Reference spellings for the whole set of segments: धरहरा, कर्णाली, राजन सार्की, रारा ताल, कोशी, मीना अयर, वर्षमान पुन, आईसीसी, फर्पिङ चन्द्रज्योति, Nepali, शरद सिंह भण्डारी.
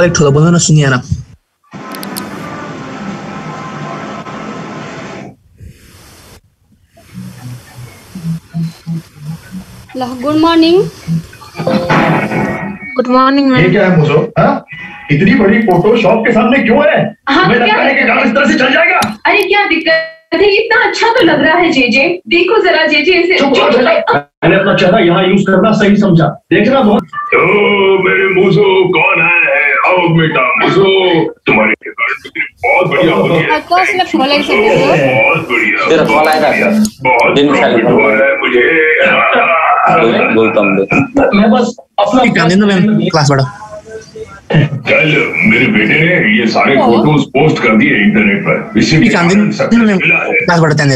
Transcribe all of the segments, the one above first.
अलिक ठुलो बोल्नु न सुनिएन। ल good morning. Good morning ma'am. ये क्या है मुझो? इतनी बड़ी फोटो शॉप के सामने क्यों है? मेरा खाने के काम इस तरह से चल जाएगा? अरे क्या दिक्कत है, इतना अच्छा तो लग रहा है जेजे, देखो जरा जेजे इसे। मैंने अपना चेहरा यहाँ यूज करना सही समझा, देखना बहुत। ओ मेरे मुझो कौन है? आओ बेटा मुझो, तुम्हारी बहुत बढ़िया हो गई है। बहुत मैं बस क्लास बड़ा। कल मेरे बेटे ने ये सारे फोटोज पोस्ट कर दिए इंटरनेट पर, इसी के क्लास बढ़ता है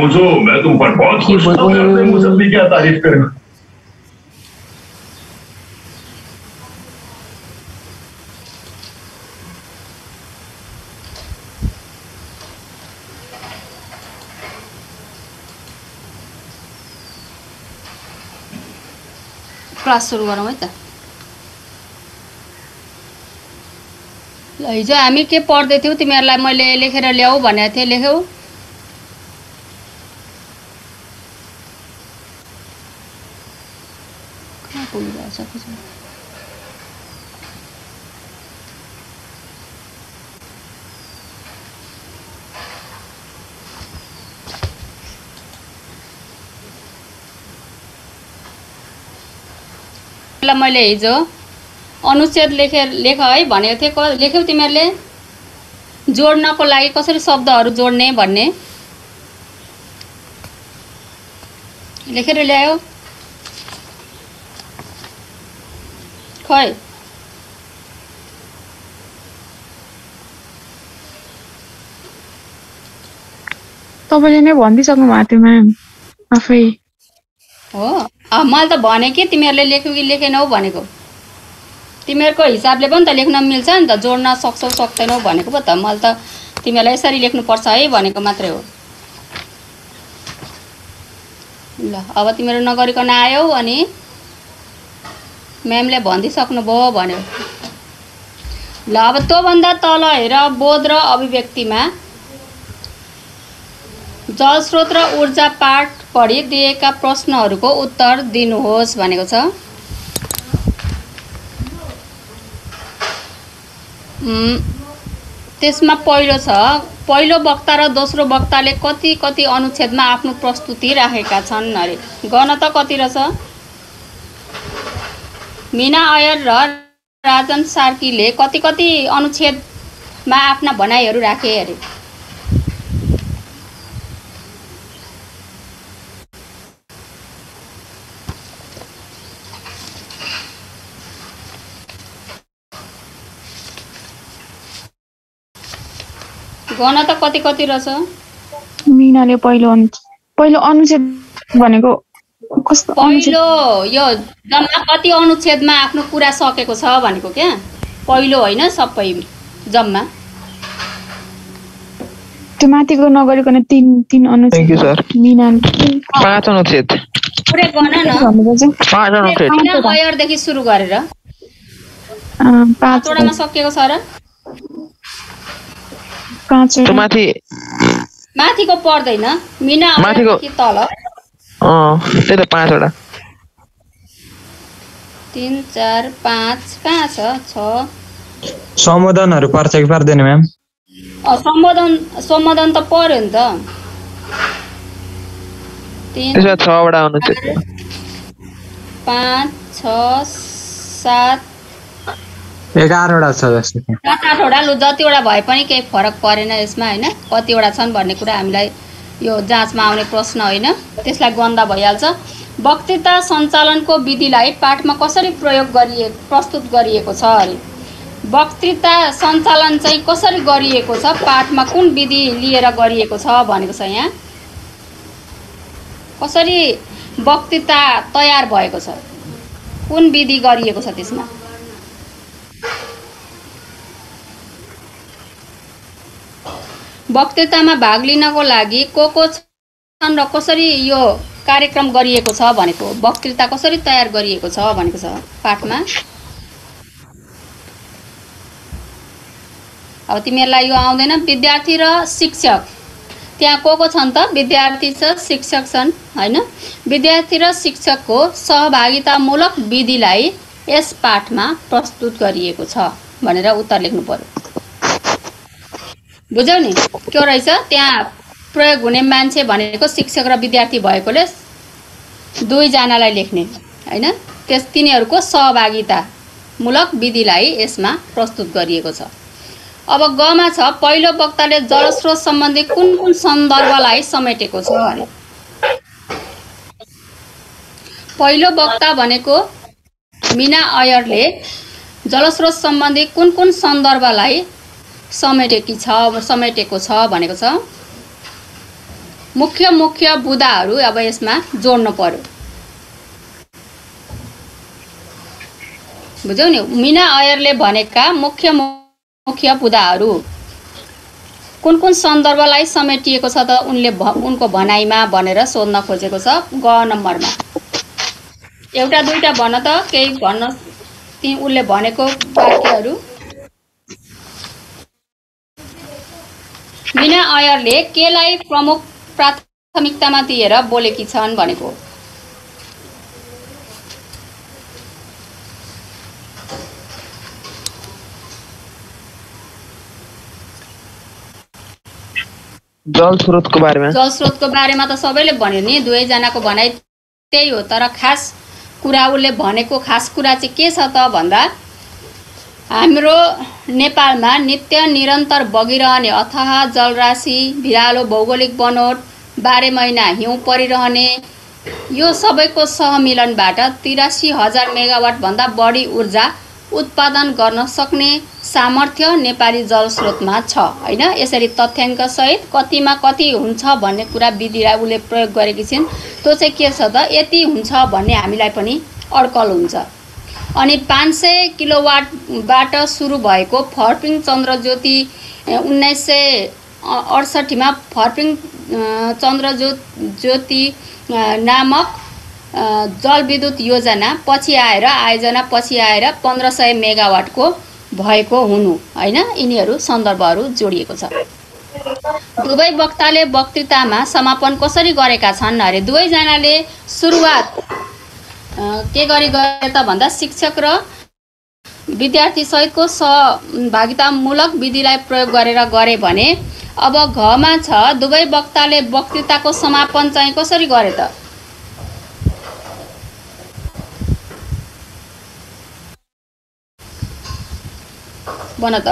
मुझे। मैं तुम पर बहुत खुश हूँ, क्या तारीफ करूँ। क्लास सुरु गरौँ है त। ल हिजो हामी के पढ्दै थियौ, तिमीहरुलाई मैले लेखेर ल्याऊ भनेको थिए, लेख्यौ? कहाँ पुग्यो सबै? मैले हिजो अनुच्छेद लेख है भनेको थिएँ, लेख्यौ तिमीहरूले? जोड्नको लागि कसरी शब्दहरू जोड्ने भन्ने लेखेर ल्यायो? खै तपाईले नै भन्दिसक्नु भएको थियो म्याम आफै हो। मैले त भने कि तिमीहरूले लेख्यौ कि लेखेनौ भनेको, तिमीहरूको हिसाबले पनि त लेख्न मिल्छ नि त, जोड्न सक्छौ सक्दैनौ भनेको पो त। मैले त तिमीहरूलाई यसरी लेख्नुपर्छ है भनेको मात्रै हो। ल अब तिमीहरू नगरिकन आयौ अनि म्यामले भनिदिइसक्नुभयो भन्यो। ल अब त्योभन्दा तल हेर, बोध र अभिव्यक्तिमा जलस्रोत र ऊर्जा पाठ पढी दिएका प्रश्नहरूको उत्तर दिनुहोस् भनेको छ। त्यसमा पहिलो छ, पहिलो वक्ता र दोस्रो वक्ताले कति कति अनुच्छेदमा आफ्नो प्रस्तुति राखेका छन्? अरे गर्न त कति रहेछ? मिना अयर र राजन सार्कीले कति कति अनुच्छेदमा आफ्ना भनाइहरू राखे? अरे गर्न त कति कति रहेछ? मिनाले पहिलो अनुच्छेद भनेको कस्तो पहिलो, यो जम्मा कति अनुच्छेदमा आफ्नो कुरा सकेको छ भनेको क्या? पहिलो होइन, सबै जम्मा त्यो माथिको नगरिकन तीन अनुच्छेद मिनाले पाँच अनुच्छेद पुरै गर्न न। पाँच अनुच्छेद अयरदेखि सुरु गरेर पाँचवटामा सकेको छ र तो माथि को पर्दैन। मिना कि तल त्यही त पाँचवटा, 3 4 5 कहाँ छ? सम्बोधनहरु पर्छ कि पर्दैन म्याम? सम्बोधन त पर्यो नि त। 3 6 वटा अनुच्छेद 5 6 7 11 वटा छ जस्तो, 7 8 वटा। लु जतिवटा भए पनि केही फरक परेन यसमा हैन, कतिवटा छन् भन्ने कुरा हामीलाई यो जाँचमा आउने प्रश्न हैन, त्यसलाई गन्दा भइहाल्छ। वक्तृता सञ्चालनको विधिलाई पाठमा कसरी प्रस्तुत गरिएको छ? अरे वक्तृता सञ्चालन चाहिँ कसरी गरिएको छ, पाठमा कुन विधि लिएर गरिएको छ भनेको छ। यहाँ कसरी वक्तृता तयार भएको छ, कुन विधि गरिएको छ त्यसमा? वक्तृतामा भाग लिनको लागि को छन् र कसरी यो कार्यक्रम गरिएको छ भनेको, वक्तृता कसरी तयार गरिएको छ भनेको छ पाठमा। अब तिमीहरूलाई यो आउँदैन। विद्यार्थी र शिक्षक त्यहाँ को छन् त? विद्यार्थी छ, शिक्षक छन् हैन। विद्यार्थी र शिक्षकको सहभागितामूलक विधिलाई यस पाठमा प्रस्तुत गरिएको छ भनेर उत्तर लेख्नु पर्यो। बुझ्यौ नि के रहेछ? त्यहाँ प्रयोग हुने मान्छे भनेको शिक्षक र विद्यार्थी भएकोले दुई जनालाई लेख्ने हैन। त्यस तिनीहरुको सहभागितामूलक विधिलाई यसमा प्रस्तुत गरिएको छ। अब ग मा छ पहिलो वक्ताले जलस्रोत सम्बन्धी कुन कुन सन्दर्भलाई समेटेको छ भने पहिलो वक्ता भनेको मीना अयरले जलस्रोत सम्बन्धी कुन कुन सन्दर्भलाई समेटेको छ भनेको छ। मुख्य मुख्य बुदाहरू अब यसमा जोड्नु पर्यो। बुझ्यौ नि मीना अयरले भनेका मुख्य बुदाहरू कुन कुन सन्दर्भलाई समेटिएको छ त उनको भनाइमा भनेर सोध्न खोजेको छ। ग नम्बरमा एउटा दुईटा भन्न त केही भन्न ती उले भनेको वाक्यहरू। मीना अयरले केलाई प्रमुख प्राथमिकतामा दिएर बोलेकी छन् भनेको जलस्रोतको बारेमा त सबैले भन्यो नि। दुवैजनाको भनाइ त्यही हो, तर खास कुरा उले भनेको खास कुरा चाहिँ के छ त भन्दा हाम्रो नेपालमा नित्य निरन्तर बगिरहने अथाह जलराशि, भिरालो भौगोलिक बनोट, बाह्र महिना हिउँ परिरहने यो सबैको सहमिलनबाट 83,000 मेगावाट भन्दा बढी ऊर्जा उत्पादन गर्न सक्ने सामर्थ्य नेपाली जलस्रोतमा छ हैन। यसरी तथ्याङ्क सहित कतिमा कति हुन्छ भन्ने कुरा विधिलाई उले प्रयोग गरेकी छिन्। त्यो चाहिँ के छ त यति हुन्छ भन्ने हामीलाई पनि अड्कल हुन्छ। अनि 500 किलोवाटबाट सुरु भएको फर्पिङ चन्द्रज्योति 1968 मा फर्पिङ चन्द्रज्योति नामक जलविद्युत योजना आयोजना पछि आएर 1500 मेगावाटको भएको हुनु हैन। यिनीहरू सन्दर्भहरू जोडिएको छ। दुवै वक्ताले वक्तृतामा समापन कसरी गरेका छन् अरे? दुवैजनाले सुरुवात के गरी गरे त भन्दा शिक्षक र विद्यार्थी सहितको सहभागितामूलक विधिलाई प्रयोग गरेर गरे भने अब घमा छ दुवै वक्ताले वक्तृताको समापन चाहिँ कसरी गरे त? बन त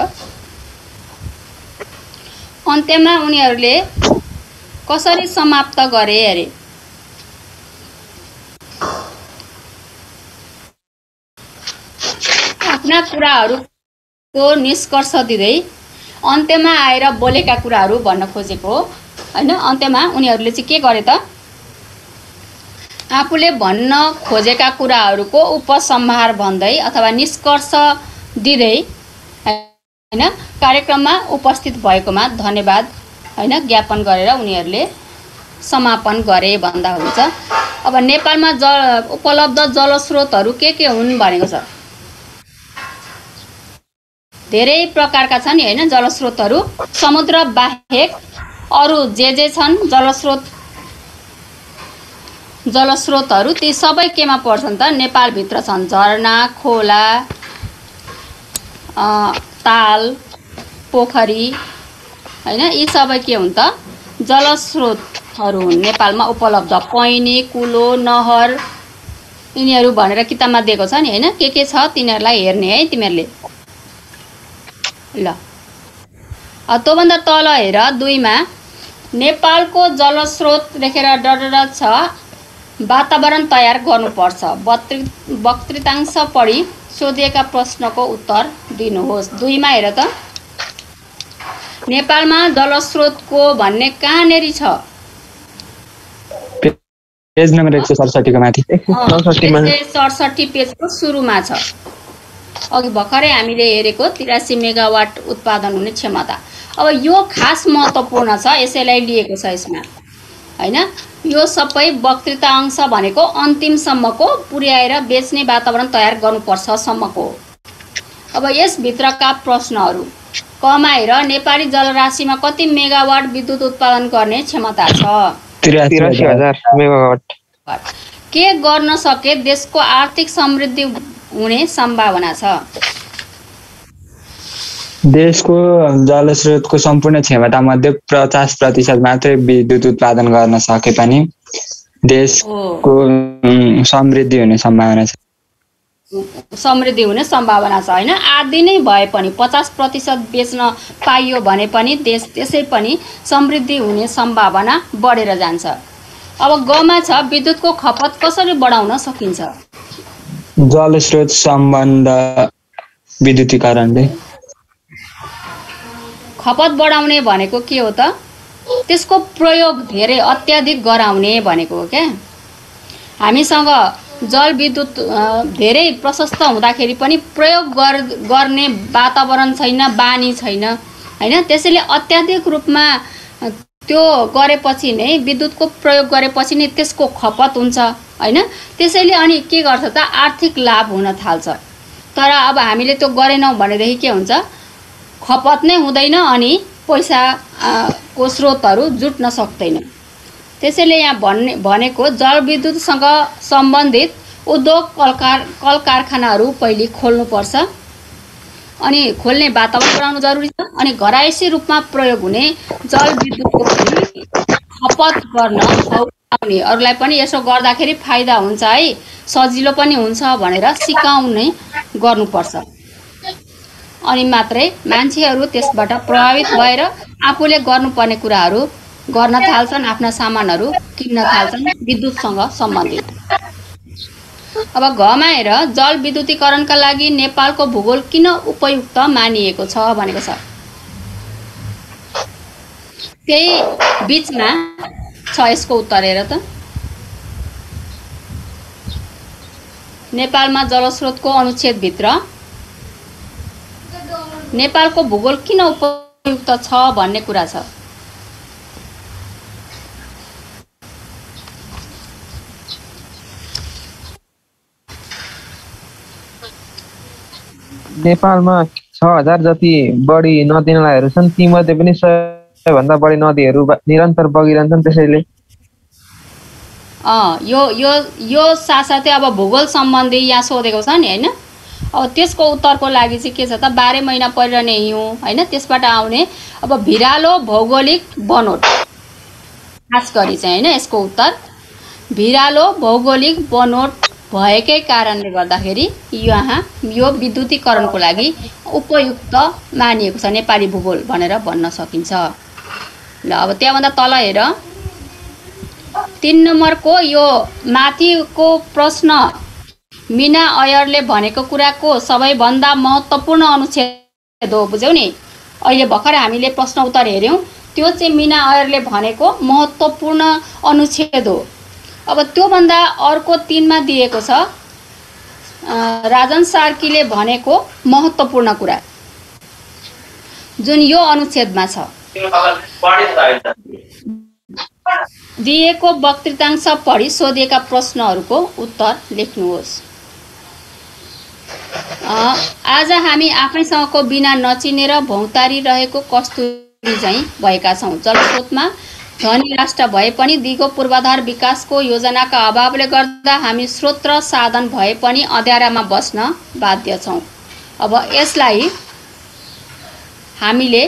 अन्त्यमा उनीहरूले कसरी समाप्त गरे अरे? आफ्ना कुराहरूको निष्कर्ष दिँदै अन्त्यमा आएर बोलेका कुराहरू भन्न खोजेको हैन। अन्त्यमा उनीहरूले चाहिँ के गरे त? आफूले भन्न खोजेका कुराहरूको उपसंहार भन्दै अथवा निष्कर्ष दिँदै हैन कार्यक्रममा उपस्थित भएकोमा धन्यवाद हैन ज्ञापन गरेर उनीहरूले समापन गरे भन्दा हुन्छ। अब नेपालमा उपलब्ध जलस्रोतहरू के हुन् भनेको छ? धेरै प्रकारका छन् हैन जलस्रोतहरू। समुद्र बाहेक अरू जे छन् जलस्रोतहरू ती सबै केमा पर्छन् त? नेपाल भित्र छन्। झरना, खोला, ताल, पोखरी हैन यी सबै के हुन् त? जलस्रोतहरू हुन् नेपालमा उपलब्ध। पैनी, कुलो, नहर यिनीहरू भनेर किताबमा दिएको छ नि हैन। के छ तिनीहरूलाई हेर्ने है तिमीहरूले। ल तँभन्दा तल हेर २ मा नेपालको जलस्रोत लेखेर डडडा छ। वातावरण तयार गर्नुपर्छ। वक्तृतांश पढी सोधिएका प्रश्नको उत्तर दिनुहोस्। २ मा हेर त नेपालमा जलस्रोतको भन्ने कहाँनेरि छ? पेज नम्बर 167 को माथि 167 पेजको सुरुमा छ। अघि भर्खरै हामीले हेरेको 83 मेगावाट उत्पादन हुने क्षमता। अब यो खास महत्त्वपूर्ण छ, यसैलाई लिएको छ यसमा हैन। यो सबै वक्तृता अंश भनेको अन्तिमसम्मको पुर्याएर बेच्ने वातावरण तयार गर्नुपर्छ सम्मको। अब यस भित्रका प्रश्नहरू कमाएर नेपाली जलराशिमा कति मेगावाट विद्युत उत्पादन गर्ने क्षमता छ? 83000 मेगावाट। के गर्न सके देशको आर्थिक समृद्धि हुने सम्भावना छ? देशको जल स्रोतको सम्पूर्ण क्षमता मध्ये 50% मात्रै विद्युत उत्पादन गर्न सके पनि देशको समृद्धि हुने सम्भावना छ। समृद्धि हुने सम्भावना छ हैन। आदि नै भए पनि 50% बेच्न पाइयो भने पनि देश त्यसै पनि समृद्धि हुने सम्भावना बढेर जान्छ। अब गमा छ, विद्युतको खपत कसरी बढाउन सकिन्छ? जल स्रोत सम्बन्ध विद्युतीकरणले। खपत बढाउने भनेको के हो त? त्यसको प्रयोग धेरै अत्याधिक गराउने भनेको हो के। हामीसँग जल विद्युत धेरै प्रशस्त हुँदाखेरि पनि प्रयोग गर्ने वातावरण छैन, बानी छैन हैन। त्यसैले अत्याधिक रूपमा त्यो गरेपछि नै विद्युतको प्रयोग गरेपछि नै त्यसको खपत हुन्छ हैन। त्यसैले अनि के गर्छ त? आर्थिक लाभ हुन थाल्छ। तर अब हामीले त्यो गरेनौं भनेदेखि के हुन्छ? खपत नै हुँदैन अनि पैसा को स्रोतहरू जुट्न सक्दैन। त्यसैले यहाँ भनेको जलविद्युतसँग सम्बन्धित उद्योग कल कारखानाहरू पहिले खोल्नुपर्छ अनि खोल्ने वातावरण बनाउनु जरुरी छ अनि घरायसी रूपमा प्रयोग हुने जलविद्युतको पनि खपत गर्न सौलाउने, अरूलाई पनि यसो गर्दाखेरि फाइदा हुन्छ है, सजिलो पनि हुन्छ भनेर सिकाउने गर्नुपर्छ अनि मात्रै मान्छेहरू त्यसबाट प्रभावित भएर आफूले गर्नुपर्ने कुराहरू गर्न थाल्छन्, आफ्ना सामानहरू किन्न थाल्छन् विद्युतसँग सम्बन्धित। अब घमाएर जल विद्युतीकरणका लागि नेपालको भूगोल किन उपयुक्त मानिएको छ भनेको छ। त्यही बीचमा छ यसको उत्तर हेर त। नेपालमा जलस्रोतको अनुच्छेदभित्र नेपालको भूगोल किन उपयुक्त छ भन्ने कुरा छ। नेपालमा 6000 जति बढी नदी नालाहरू छन्, तीमध्ये पनि 100 भन्दा बढी नदीहरू निरन्तर बगिरहन्छन्। त्यसैले यो यो यो साथसाथै अब भूगोल सम्बन्धी यहाँ सोधेको छ नि हैन। अब त्यसको उत्तरको लागि चाहिँ के छ त? 12 महिना परिरहने हिउँ हैन, त्यसबाट आउने अब भिरालो भौगोलिक बनोट, खास गरी चाहिँ हैन यसको उत्तर भिरालो भौगोलिक बनोट भएकै कारणले गर्दाखेरि यहाँ यो विद्युतीकरणको लागि उपयुक्त मानिएको छ नेपाली भूगोल भनेर भन्न सकिन्छ। ल अब त्यहाँभन्दा तल हेर, 3 नम्बरको यो माथिको प्रश्न मिना अयरले भनेको कुराको सबैभन्दा महत्त्वपूर्ण अनुच्छेद हो, बुझ्यौ नि। अहिले भर्खर हामीले प्रश्न उत्तर हेर्यौँ, त्यो चाहिँ मिना अयरले भनेको महत्त्वपूर्ण अनुच्छेद हो। अब त्यो भन्दा अर्को 3 मा दिएको छ राजन सार्कीले भनेको महत्त्वपूर्ण कुरा जुन यो अनुच्छेदमा छ। दिएको वक्तृतांश पढी सोधिएका प्रश्नहरूको उत्तर लेख्नुहोस्। आज हामी आफैसँगको बिना नचिनेर भौतारी रहेको कस्तुरी चाहिँ भएका छौँ। जलस्रोतमा धनी राष्ट्र भए पनि दिगो पूर्वाधार विकासको योजनाका अभावले गर्दा हामी स्रोत र साधन भए पनि अँध्यारामा बस्न बाध्य छौँ। अब यसलाई हामीले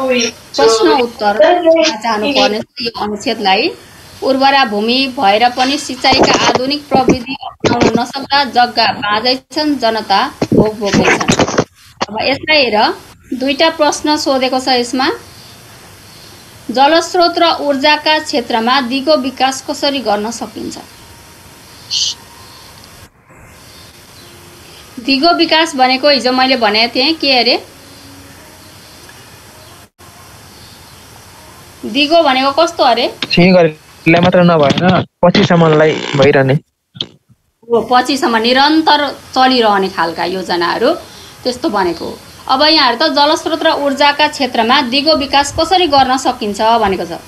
प्रश्न उत्तर जानुपर्ने यो अनुच्छेदलाई। उर्वरा भूमि भएर पनि सिँचाइका आधुनिक प्रविधि अपनाउन नसक्दा जग्गा बाँझै छन्, जनता भोग भोगै छन्। अब यसलाई हेर, 2टा प्रश्न सोधेको छ यसमा। जलस्रोत र ऊर्जाका क्षेत्रमा दिगो विकास कसरी गर्न सकिन्छ? दिगो विकास भनेको हिजो मैले भनेको थिएँ के अरे? दिगो भनेको कस्तो अरे? छिगरले मात्र नभएर पछिसम्मलाई भइरहने, पछिसम्म निरन्तर चलिरहने खालका योजनाहरू त्यस्तो भनेको। अब यहाँ त जलस्रोत र ऊर्जाका क्षेत्रमा दिगो विकास कसरी गर्न सकिन्छ भनेको छ।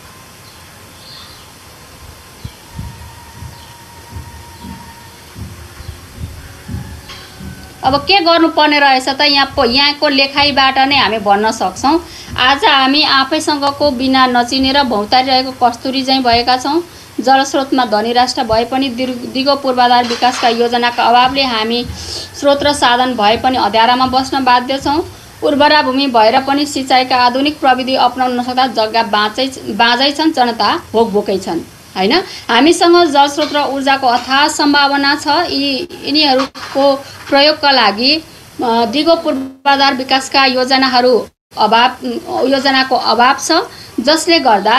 अब अब के गर्नुपर्ने रहेछ त यहाँको लेखाइबाट नै हामी भन्न सक्छौं। आज हामी आफैसँगको बिना नचिनेर भौतारिरहेको कस्तुरी चाहिँ भएका छौं। जलस्रोतमा धनी राष्ट्र भए पनि दिगो पूर्वाधार विकासका योजनाका अभावले हामी स्रोत र साधन भए पनि अध्यारामा बस्न बाध्य छौं। उर्वरा भूमि भएर पनि सिँचाइका आधुनिक प्रविधि अपनाउन नसक्दा जग्गा बाँझै छन्, जनता भोकभोकै छन् हैन। हामीसँग जलस्रोत र ऊर्जाको अथाह सम्भावना छ। यिनीहरुको प्रयोगका लागि दिगो पूर्वाधार विकासका योजनाको अभाव छ, जसले गर्दा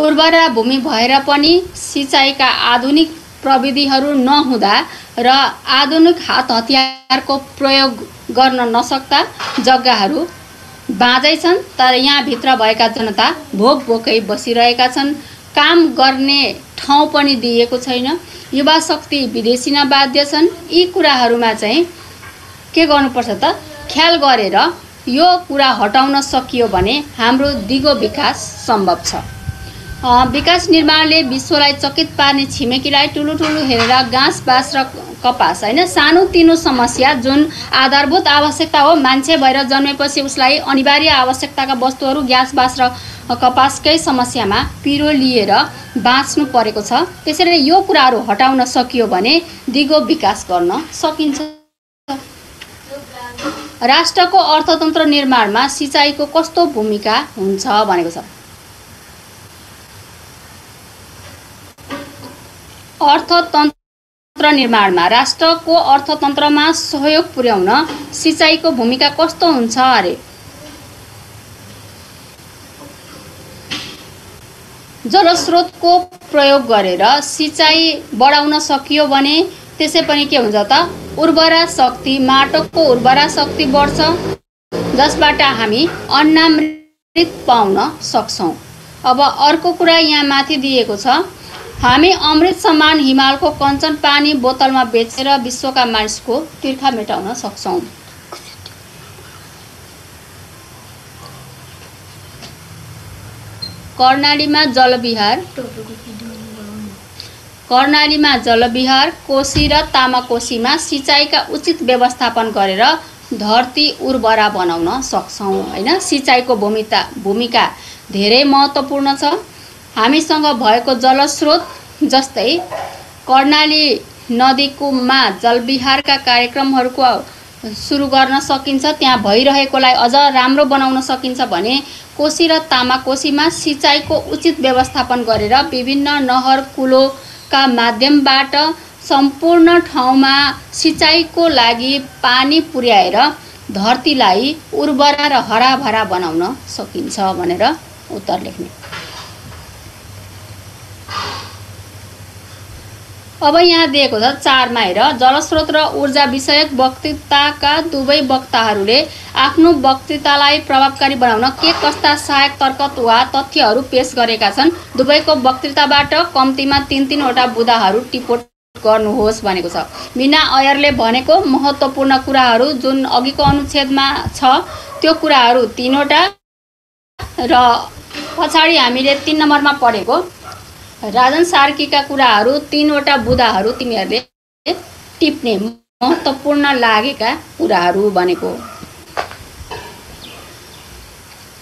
उर्वरा भूमि भएर पनि सिँचाइका आधुनिक प्रविधिहरु नहुँदा र आधुनिक हात हतियारको प्रयोग गर्न नसक्दा जग्गाहरु बाँझै छन्, तर यहाँ भित्र भएका जनता भोकभोकै बसिरहेका छन्। काम गर्ने ठाउँ पनि दिएको छैन। युवा शक्ति विदेशीमा बाध्य छन्। यी कुराहरुमा चाहिँ के गर्नुपर्छ त ख्याल गरेर यो कुरा हटाउन सकियो भने हाम्रो दिगो विकास सम्भव छ। विकास निर्माणले विश्वलाई चकित पार्ने छिमेकीलाई ठुलो हेरेर घाँस बाँस र कपास हैन सानोतिनो समस्या जुन आधारभूत आवश्यकता हो, मान्छे भएर जन्मेपछि उसलाई अनिवार्य आवश्यकताका वस्तुहरू घाँस बाँस र कपासकै समस्यामा पिरो लिएर बाँच्नु परेको छ। त्यसैले यो कुराहरू हटाउन सकियो भने दिगो विकास गर्न सकिन्छ। राष्ट्रको अर्थतन्त्र निर्माणमा सिँचाइको कस्तो भूमिका हुन्छ भनेको छ। राष्ट्रको अर्थतन्त्रमा सहयोग पुर्याउन सिँचाइको भूमिका कस्तो हुन्छ अरे? जलस्रोतको प्रयोग गरेर सिँचाइ बढाउन सकियो भने त्यसै पनि के हुन्छ त उर्वरा शक्ति, माटोको उर्वरा शक्ति बढ्छ, जसबाट हामी अन्नामृत पाउन सक्छौं। अब अर्को कुरा यहाँ माथि दिएको छ, हामी अमृत समान हिमालको कञ्चन पानी बोतलमा बेचेर विश्वका मानिसको तिर्खा मेटाउन सक्छौं। कर्णालीमा जलविहार, कोशी र तामाकोशीमा सिँचाइका उचित व्यवस्थापन गरेर धरती उर्वरा बनाउन सक्छौं हैन। सिँचाइको भूमिका धेरै महत्त्वपूर्ण छ। हामीसँग भएको जलस्रोत जस्तै कर्णाली नदीकोमा जलविहारका कार्यक्रमहरुको सुरु गर्न सकिन्छ। त्यहाँ भइरहेकोलाई अझ राम्रो बनाउन सकिन्छ भने कोशी र तामाकोशीमा सिँचाइको उचित व्यवस्थापन गरेर विभिन्न नहर कुलोका माध्यमबाट सम्पूर्ण ठाउँमा सिँचाइको लागि पानी पुर्याएर धरतीलाई उर्वरा र हराभरा बनाउन सकिन्छ भनेर उत्तर लेख्ने। अब यहाँ दिएको छ ४मा हेर, जलस्रोत र ऊर्जा विषयक वक्तृताका दुवै वक्ताहरूले आफ्नो वक्तृतालाई प्रभावकारी बनाउन के कस्ता सहायक तर्क वा तथ्यहरू पेश गरेका छन्? दुवैको वक्तृताबाट कम्तीमा ३-३ वटा बुदाहरू टिपोट गर्नुहोस् भनेको छ। बिना अयरले भनेको महत्त्वपूर्ण कुराहरू जुन अघिको अनुच्छेदमा छ त्यो कुराहरू ३ वटा र पछाडि हामीले 3 नम्बरमा पढेको राजन सार्कीका कुराहरू 3 वटा बुदाहरू तिमीहरूले टिप्ने महत्त्वपूर्ण लागेका कुराहरू भनेको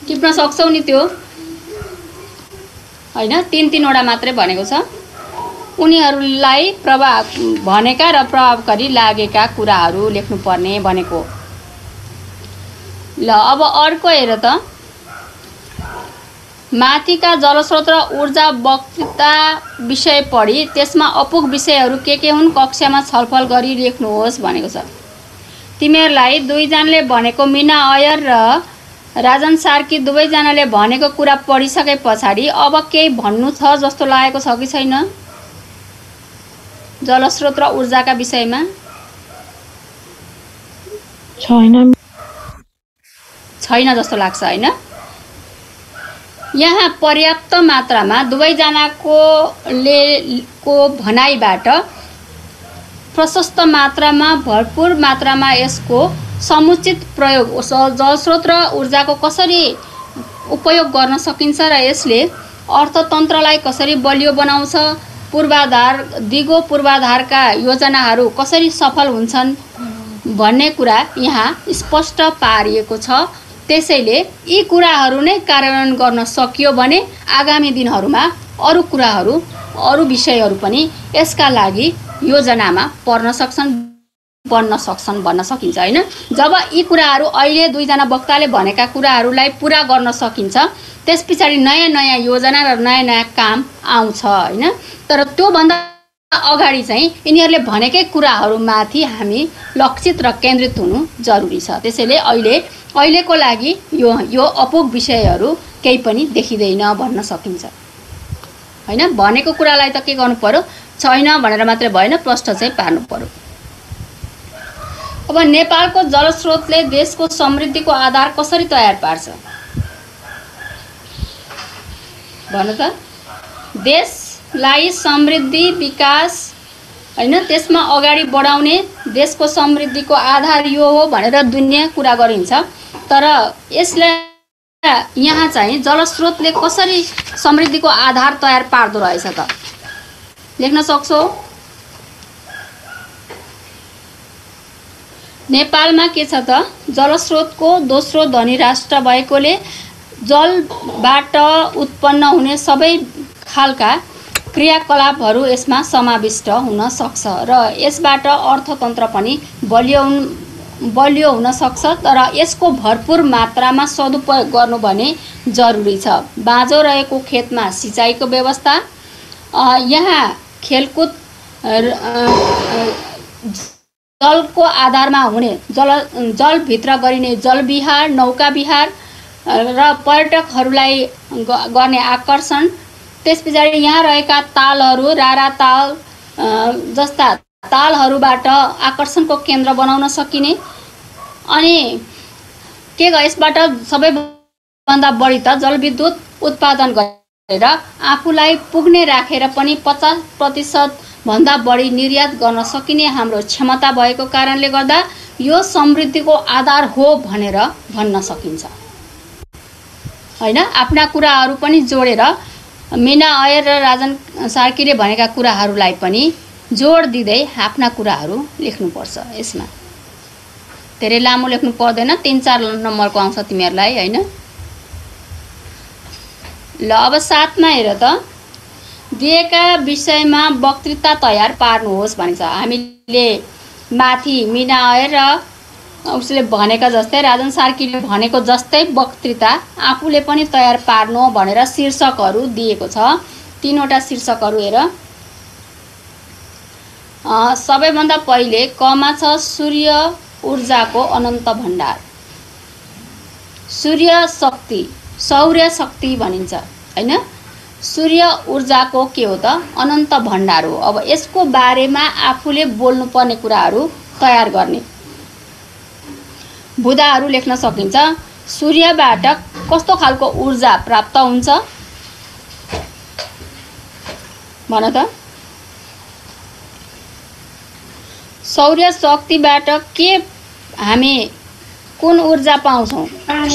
टिप्न सक्छौ नि त्यो हैन। 3-3 वटा मात्रै भनेको छ। उनीहरूलाई प्रभाव भनेका र प्रभावकारी लागेका कुराहरू लेख्नुपर्ने भनेको। ल अब अर्को हेर त, माथिका जलस्रोत र ऊर्जा वक्तृता विषय पढी त्यसमा अपुग विषयहरू के हुन् कक्षामा छलफल गरी लेख्नुहोस् भनेको छ। तिमीहरूलाई दुईजनाले भनेको मिना अयर र राजन सार्की दुवैजनाले भनेको कुरा पढिसके पछाडि अब केही भन्नु छ जस्तो लागेको छ कि छैन जलस्रोत र ऊर्जाका विषयमा? छैन जस्तो लाग्छ हैन। यहाँ पर्याप्त मात्रामा दुवैजनाको भनाइबाट प्रशस्त मात्रामा भरपूर मात्रामा यसको समुचित प्रयोग जलस्रोत र ऊर्जाको कसरी उपयोग गर्न सकिन्छ र यसले अर्थतन्त्रलाई कसरी बलियो बनाउँछ, पूर्वाधार दिगो पूर्वाधारका योजनाहरू कसरी सफल हुन्छन् भन्ने कुरा यहाँ स्पष्ट पारिएको छ। त्यसैले यी कुराहरू नै कार्यान्वयन गर्न सकियो भने आगामी दिनहरूमा अरू विषयहरू पनि यसका लागि योजनामा पर्न सक्छन् भन्न सकिन्छ हैन। जब यी कुराहरू अहिले दुई जना वक्ताले भनेका कुराहरूलाई पूरा गर्न सकिन्छ त्यसपछि नयाँ योजना र नयाँ काम आउँछ हैन। तर त्यो भन्दा अगाडि चाहिँ यिनीहरूले भनेकै कुराहरूमाथि हामी लक्षित र केन्द्रित हुनु जरुरी छ। त्यसैले अहिलेको लागि यो अपुग विषयहरू केही पनि देखिदैन भन्न सकिन्छ हैन। भनेको कुरालाई त के गर्नु पर्यो छैन भनेर मात्र भएन प्रश्न चाहिँ पार्नु पर्यो। अब नेपालको जलस्रोतले देशको समृद्धिको आधार कसरी तयार पार्छ भन्नु त। देशलाई समृद्धि विकास हैन त्यसमा अगाडि बढाउने देशको समृद्धिको आधार यो हो भनेर दुनिया कुरा गरिन्छ। तर यसले यहाँ चाहिँ जलस्रोतले कसरी समृद्धिको आधार तयार पार्दो रहेछ त लेख्न सक्छौ। नेपालमा के छ त जलस्रोतको दोस्रो धनी राष्ट्र भएकोले जलबाट उत्पन्न हुने सबै खालका क्रियाकलापहरू यसमा समाविष्ट हुन सक्छ र यसबाट अर्थतन्त्र पनि बलियो हुन सक्छ। तर यसको भरपूर मात्रामा सदुपयोग गर्नु भने जरुरी छ। बाँझो रहेको खेतमा सिँचाइको व्यवस्था यहाँ खेलकुद जल को आधार में होने जल भित्र गरिने जल विहार नौका विहार र पर्यटकहरूलाई गर्ने आकर्षण। त्यस पछाडी यहाँ रहेका तालहरू रारा ताल जस्ता तालहरूबाट आकर्षणको केन्द्र बनाउन सकिने अनि के यसबाट सबैभन्दा बढी त जलविद्युत उत्पादन गरेर आफूलाई पुग्ने राखेर पनि 50% भन्दा बढी निर्यात गर्न सकिने हाम्रो क्षमता भएको कारणले गर्दा यो समृद्धिको आधार हो भनेर भन्न सकिन्छ हैन। आफ्ना कुराहरू पनि जोडेर मीना अयर र राजन सार्कीले भनेका कुराहरूलाई पनि जोड दिदै आफ्ना कुराहरू लेख्नुपर्छ। यसमा धेरै लामो लेख्नु पर्दैन 3-4 नम्बरको आउँछ तिमीहरूलाई हैन। ल अब 7मा हेर त दिएका विषयमा वक्तृता तयार पार्नुहोस् भन्छ। हामीले माथि मीना अयर र उसले भनेका जस्तै राजन सार्कीले भनेको जस्तै वक्तृता आफूले पनि तयार पार्नु भनेर शीर्षकहरू दिएको छ। 3 वटा शीर्षकहरू हेर। सबैभन्दा पहिले कमा छ सूर्य ऊर्जाको अनन्त भण्डार। सूर्य शक्ति सौर्य शक्ति भनिन्छ हैन। सूर्य ऊर्जा को के हो त अनन्त भण्डार हो। अब यसको बारेमा आफूले बोल्नु पर्ने कुराहरू तयार गर्ने बुदाहरू लेख्न सकिन्छ। सूर्यबाट कस्तो खालको ऊर्जा प्राप्त हुन्छ भन त। सौर्य शक्तिबाट के हामी कुन ऊर्जा पाउँछौँ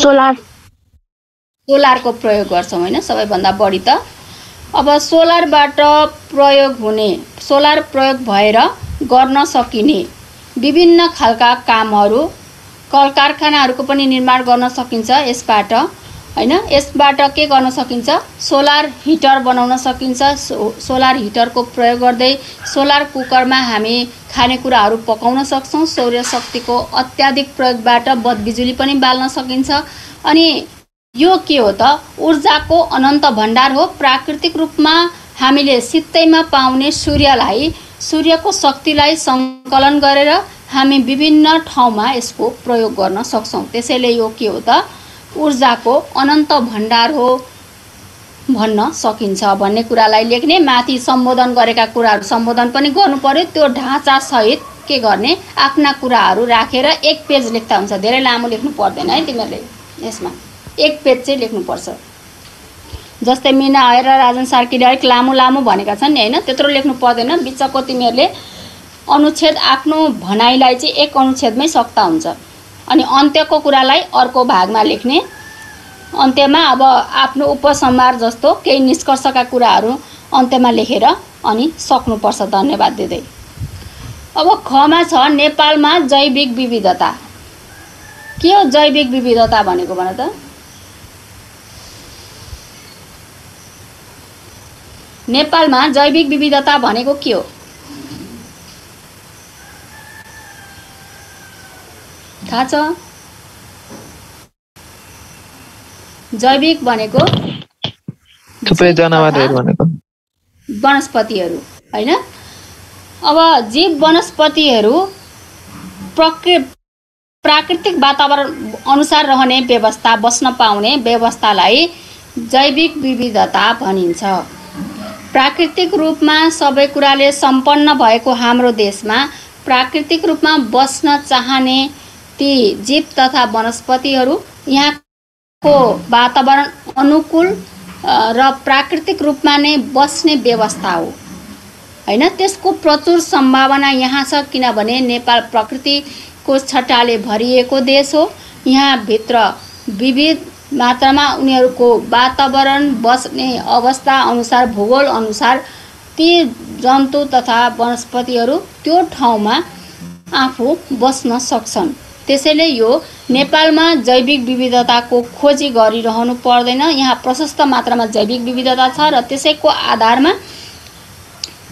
सोलरको प्रयोग गर्छौँ हैन सबैभन्दा बढी त। अब सोलरबाट प्रयोग हुने सोलर प्रयोग भएर गर्न सकिने विभिन्न खालका कामहरू कलकारखानाहरूको पनि निर्माण गर्न सकिन्छ यसबाट हैन। यसबाट के गर्न सकिन्छ सोलर हिटर बनाउन सकिन्छ। सोलर हिटरको प्रयोग गर्दै सोलर कुकरमा हामी खानेकुराहरू पकाउन सक्छौँ। सौर्य शक्तिको अत्याधिक प्रयोगबाट बत्बिजुली पनि बाल्न सकिन्छ। अनि यो के हो त ऊर्जाको अनन्त भण्डार हो। प्राकृतिक रूपमा हामीले सित्तैमा पाउने सूर्यको शक्तिलाई सङ्कलन गरेर हामी विभिन्न ठाउँमा यसको प्रयोग गर्न सक्छौँ। त्यसैले यो के हो त ऊर्जाको अनन्त भण्डार हो भन्न सकिन्छ भन्ने कुरालाई लेख्ने। माथि सम्बोधन गरेका कुराहरू सम्बोधन पनि गर्नु पर्यो। त्यो ढाँचा सहित के गर्ने आफ्ना कुराहरू राखेर 1 पेज लेख्दा हुन्छ। धेरै लामो लेख्नु पर्दैन है तिमीहरूले। यसमा 1 पेज चाहिँ लेख्नुपर्छ। जस्तै मीना अयर र राजन सार्कीले अलिक लामो भनेका छन् हैन त्यत्रो लेख्नु पर्दैन। बिचको तिमीहरूले अनुच्छेद आफ्नो भनाइलाई चाहिँ 1 अनुच्छेदमै सक्ता हुन्छ। अनि अन्त्यको कुरालाई अर्को भागमा लेख्ने। अन्त्यमा अब आफ्नो उपसंहार जस्तो केही निष्कर्षका कुराहरू अन्त्यमा लेखेर अनि सक्नुपर्छ। धन्यवाद दिदै अब खमा छ नेपालमा जैविक विविधता। के हो जैविक विविधता भनेको भन त? नेपालमा जैविक विविधता भनेको के हो? थाहा छ? जैविक भनेको थुप्रै जनावरहरू भनेको वनस्पतिहरू हैन। अब जीव वनस्पतिहरू प्राकृतिक वातावरण अनुसार रहने व्यवस्था बस्न पाउने व्यवस्थालाई जैविक विविधता भनिन्छ। प्राकृतिक रूपमा सबै कुराले सम्पन्न भएको हाम्रो देशमा प्राकृतिक रूपमा बस्न चाहने ती जीव तथा वनस्पतिहरू यहाँको वातावरण अनुकूल र प्राकृतिक रूपमा नै बस्ने व्यवस्था हो हैन। त्यसको प्रचुर सम्भावना यहाँ छ किनभने नेपाल प्रकृतिको छटाले भरिएको देश हो। यहाँ भित्र विविध मात्रामा उनीहरूको वातावरण बस्ने अवस्था अनुसार भूगोल अनुसार ती जन्तु तथा वनस्पतिहरू त्यो ठाउँमा आफू बस्न सक्छन्। त्यसैले यो नेपालमा जैविक विविधताको खोजी गरिरहनु पर्दैन। यहाँ प्रशस्त मात्रामा जैविक विविधता छ र त्यसैको आधारमा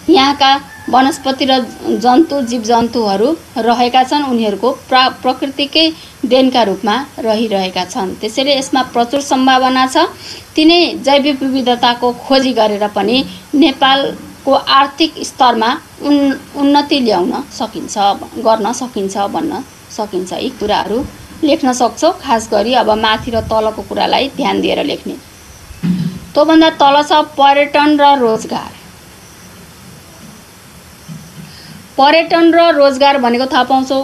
यहाँका वनस्पति र जन्तु जीव जन्तुहरू रहेका छन्। उनीहरूको प्रकृतिकै देनका रूपमा रहिरहेका छन्। त्यसैले यसमा प्रचुर सम्भावना छ। तिनै जैविक विविधताको खोजी गरेर पनि नेपालको आर्थिक स्तरमा उन्नति ल्याउन सकिन्छ, गर्न सकिन्छ भन्न सकिन्छ। यी कुराहरू लेख्न सक्छौ। खास गरी अब माथि र तलको कुरालाई ध्यान दिएर लेख्ने। तो भन्दा तल छ पर्यटन र रोजगार। पर्यटन र रोजगार भनेको थाहा पाउँछौ।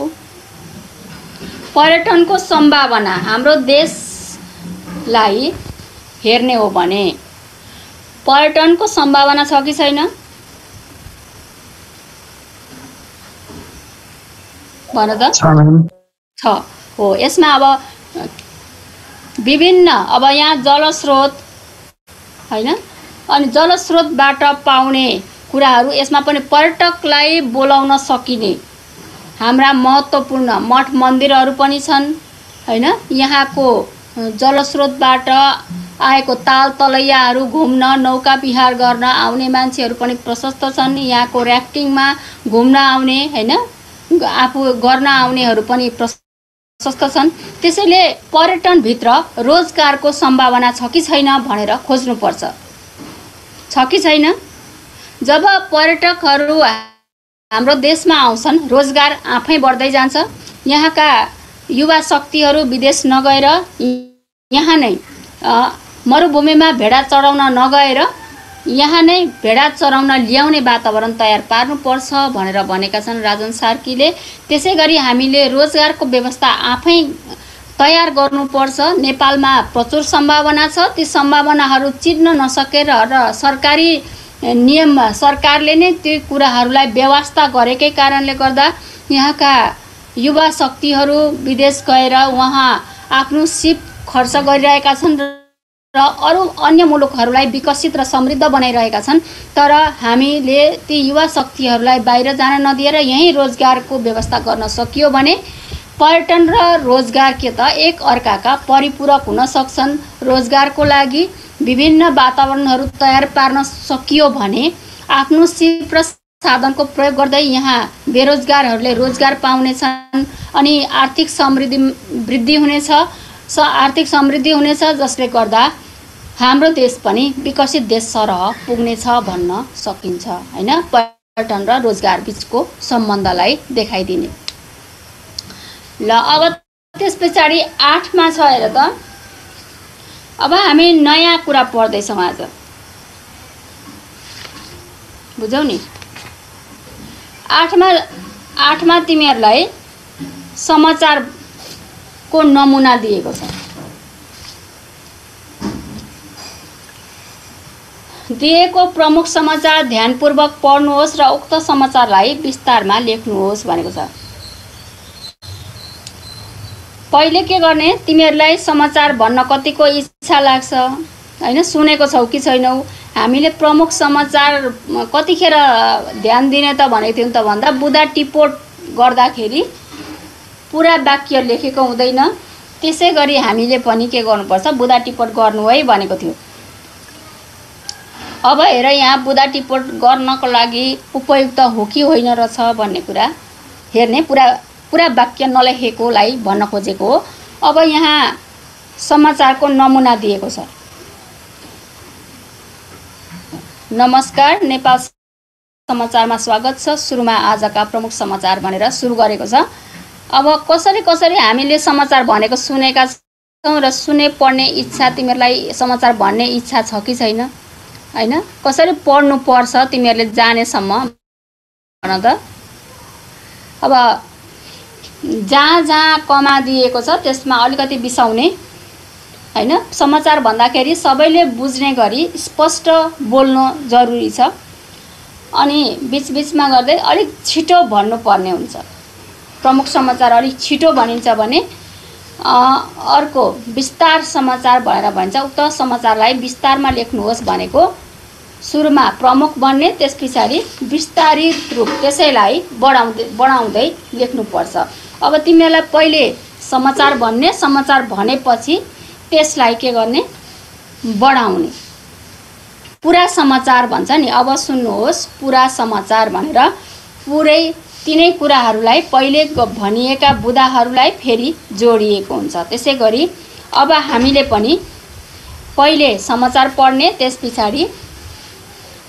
पर्यटनको सम्भावना हाम्रो देशलाई हेर्ने हो भने पर्यटनको सम्भावना छ कि छैन भन त? छ हो। यसमा अब विभिन्न अब यहाँ जलस्रोत हैन अनि जलस्रोतबाट पाउने कुराहरू यसमा पनि पर्यटकलाई बोलाउन सकिने हाम्रा महत्त्वपूर्ण मठ मन्दिरहरू पनि छन् हैन। यहाँको जलस्रोतबाट आएको ताल तलैयाहरू घुम्न नौका विहार गर्न आउने मान्छेहरू पनि प्रशस्त छन्। यहाँको र्याफ्टिङमा घुम्न आउने हैन आफू गर्न आउनेहरू पनि प्रशस्त छन्। त्यसैले पर्यटन भित्र रोजगारको सम्भावना छ कि छैन भनेर खोज्नुपर्छ। छ कि छैन? जब पर्यटकहरू हाम्रो देशमा आउँछन् रोजगार आफै बढ्दै जान्छ। यहाँका युवा शक्तिहरू विदेश नगएर यहाँ नै मरुभूमिमा भेडा चराउन नगएर यहाँ नै भेडा चराउन ल्याउने वातावरण तयार पार्नुपर्छ भनेर भनेका छन् राजन सार्कीले। त्यसैगरी हामीले रोजगारको व्यवस्था आफै तयार गर्नुपर्छ। नेपालमा प्रचुर सम्भावना छ। ती सम्भावनाहरू चिन्न नसकेर र सरकारी नियम सरकारले नै ती कुराहरूलाई व्यवस्था गरेकै कारणले गर्दा यहाँका युवा शक्तिहरू विदेश गएर वहाँ आफ्नो सिप खर्च गरिरहेका छन् र अरू अन्य मुलुकहरूलाई विकसित र समृद्ध बनाइरहेका छन्। तर हामीले ती युवा शक्तिहरूलाई बाहिर जान नदिएर यहीँ रोजगारको व्यवस्था गर्न सकियो भने पर्यटन र रोजगार के त एक अर्काका परिपूरक हुन सक्छन्। रोजगारको लागि विभिन्न वातावरणहरू तयार पार्न सकियो भने आफ्नो सिप र साधनको प्रयोग गर्दै यहाँ बेरोजगारहरूले रोजगार पाउनेछन् अनि आर्थिक समृद्धि वृद्धि हुनेछ। आर्थिक समृद्धि हुनेछ जसले गर्दा हाम्रो देश पनि विकसित देश सरह पुग्नेछ भन्न सकिन्छ हैन। पर्यटन र रोजगार बीचको सम्बन्धलाई देखाइदिने। ल अब त्यसपछि 8मा छ हेर त। अब हामी नयाँ कुरा पढ्दैछौँ आज, बुझौ नि। 8मा तिमीहरूलाई समाचारको नमुना दिएको छ। दिएको प्रमुख समाचार ध्यानपूर्वक पढ्नुहोस् र उक्त समाचारलाई विस्तारमा लेख्नुहोस् भनेको छ। पहिले के गर्ने? तिमीहरूलाई समाचार भन्न कतिको इच्छा लाग्छ हैन? सुनेको छौ कि छैनौ? हामीले प्रमुख समाचार कतिखेर ध्यान दिने त भनेको थियौं त भन्दा बुदा टिपोट गर्दाखेरि पूरा वाक्य लेखेको हुँदैन। त्यसैगरी हामीले पनि के गर्नुपर्छ, बुदा टिपोट गर्नु है भनेको थियौं। अब हेर यहाँ बुदा टिपोट गर्नको लागि उपयुक्त हो कि होइन रहेछ भन्ने कुरा हेर्ने, पूरा वाक्य नलेखेकोलाई भन्न खोजेको हो। अब यहाँ समाचारको नमुना दिएको छ। नमस्कार, नेपाल समाचारमा स्वागत छ। सुरुमा आजका प्रमुख समाचार भनेर सुरु गरेको छ। अब कसरी कसरी हामीले समाचार भनेको सुनेका छौं र सुने पढ्ने इच्छा, तिमीहरुलाई समाचार भन्ने इच्छा छ कि छैन, हैन? कसरी पढ्नु पर्छ तिमीहरुले जानेसम्म भन त। अब जहाँ कमा दिएको छ त्यसमा अलिकति बिसाउने हैन। समाचार भन्दाखेरि सबैले बुझ्ने गरी स्पष्ट बोल्नु जरुरी छ, अनि बीचबीचमा गर्दै अलिक छिटो भन्नु पर्ने हुन्छ। प्रमुख समाचार अलिक छिटो भनिन्छ भने अर्को विस्तार समाचार भनेर भन्छ। उक्त समाचारलाई विस्तारमा लेख्नुहोस् भनेको सुरुमा प्रमुख भन्ने, त्यसपछि विस्तारित रूप, त्यसैलाई बढाउँदै लेख्नुपर्छ। अब तिमीलाई पहिले समाचार भन्ने, समाचार भनेपछि त्यसलाई के गर्ने, बढाउने। पूरा समाचार भन्छ नि, अब सुन्नुहोस् पूरा समाचार भनेर पुरै तीनै कुराहरूलाई पहिले भनिएका बुदाहरूलाई फेरि जोडिएको हुन्छ। त्यसैगरी अब हामीले पनि पहिले समाचार पढ्ने, त्यसपछि